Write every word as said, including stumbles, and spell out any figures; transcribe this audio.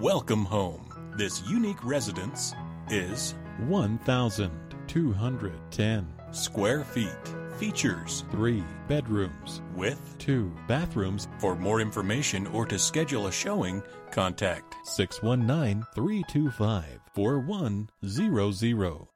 Welcome home. This unique residence is one thousand two hundred ten square feet. Features three bedrooms with two bathrooms. For more information or to schedule a showing, contact six one nine, three two five, four one zero zero.